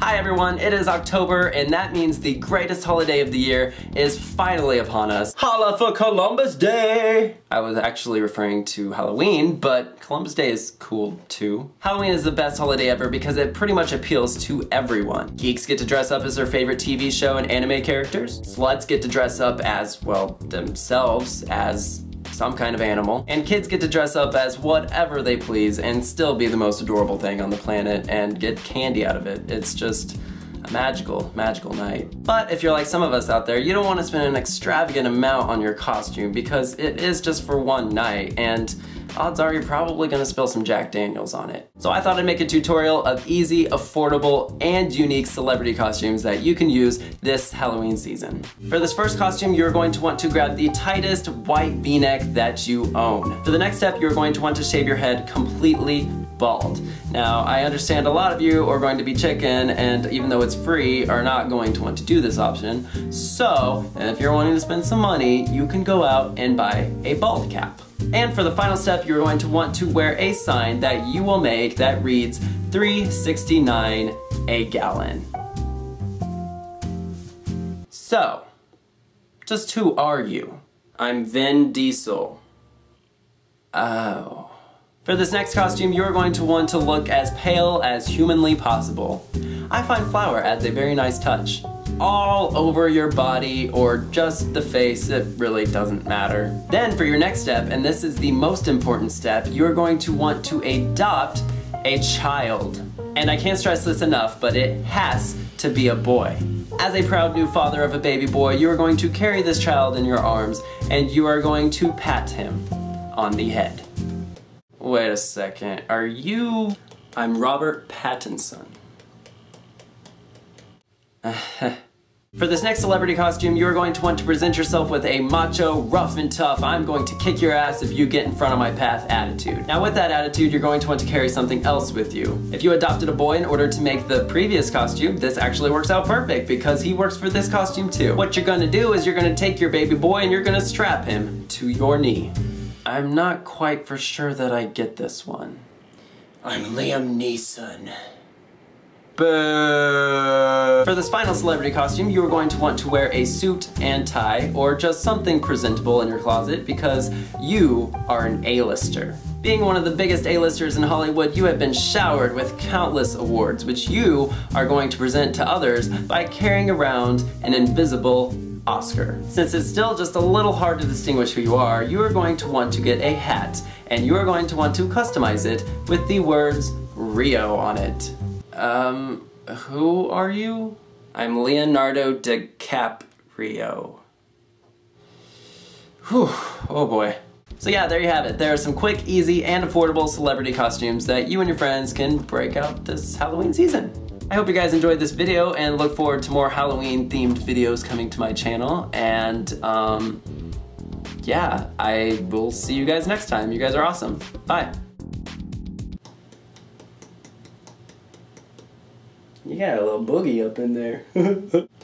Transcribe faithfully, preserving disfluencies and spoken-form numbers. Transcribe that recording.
Hi everyone, it is October, and that means the greatest holiday of the year is finally upon us. Holla for Columbus Day! I was actually referring to Halloween, but Columbus Day is cool too. Halloween is the best holiday ever because it pretty much appeals to everyone. Geeks get to dress up as their favorite T V show and anime characters. Sluts get to dress up as, well, themselves, as some kind of animal, and kids get to dress up as whatever they please and still be the most adorable thing on the planet and get candy out of it. It's just a magical, magical night. But if you're like some of us out there, you don't want to spend an extravagant amount on your costume because it is just for one night, and odds are you're probably gonna spill some Jack Daniels on it. So I thought I'd make a tutorial of easy, affordable, and unique celebrity costumes that you can use this Halloween season. For this first costume, you're going to want to grab the tightest white v-neck that you own. For the next step, you're going to want to shave your head completely bald. Now, I understand a lot of you are going to be chicken, and even though it's free, are not going to want to do this option. So, if you're wanting to spend some money, you can go out and buy a bald cap. And for the final step, you're going to want to wear a sign that you will make that reads three sixty-nine a gallon. So, just who are you? I'm Vin Diesel. Oh. For this next costume, you're going to want to look as pale as humanly possible. I find flour adds a very nice touch. All over your body or just the face, it really doesn't matter. Then for your next step, and this is the most important step, you're going to want to adopt a child. And I can't stress this enough, but it has to be a boy. As a proud new father of a baby boy, you are going to carry this child in your arms and you are going to pat him on the head. Wait a second, are you... I'm Robert Pattinson. For this next celebrity costume, you're going to want to present yourself with a macho, rough and tough, I'm going to kick your ass if you get in front of my path attitude. Now with that attitude, you're going to want to carry something else with you. If you adopted a boy in order to make the previous costume, this actually works out perfect because he works for this costume too. What you're gonna do is you're gonna take your baby boy and you're gonna strap him to your knee. I'm not quite for sure that I get this one. I'm Liam Neeson. Boo. For this final celebrity costume, you are going to want to wear a suit and tie or just something presentable in your closet because you are an A-lister. Being one of the biggest A-listers in Hollywood, you have been showered with countless awards, which you are going to present to others by carrying around an invisible Oscar. Since it's still just a little hard to distinguish who you are, you are going to want to get a hat, and you are going to want to customize it with the words Rio on it. Um, who are you? I'm Leonardo DiCaprio. Whew, oh boy. So yeah, there you have it. There are some quick, easy, and affordable celebrity costumes that you and your friends can break out this Halloween season. I hope you guys enjoyed this video and look forward to more Halloween-themed videos coming to my channel. And, um, yeah, I will see you guys next time. You guys are awesome. Bye. You got a little boogie up in there.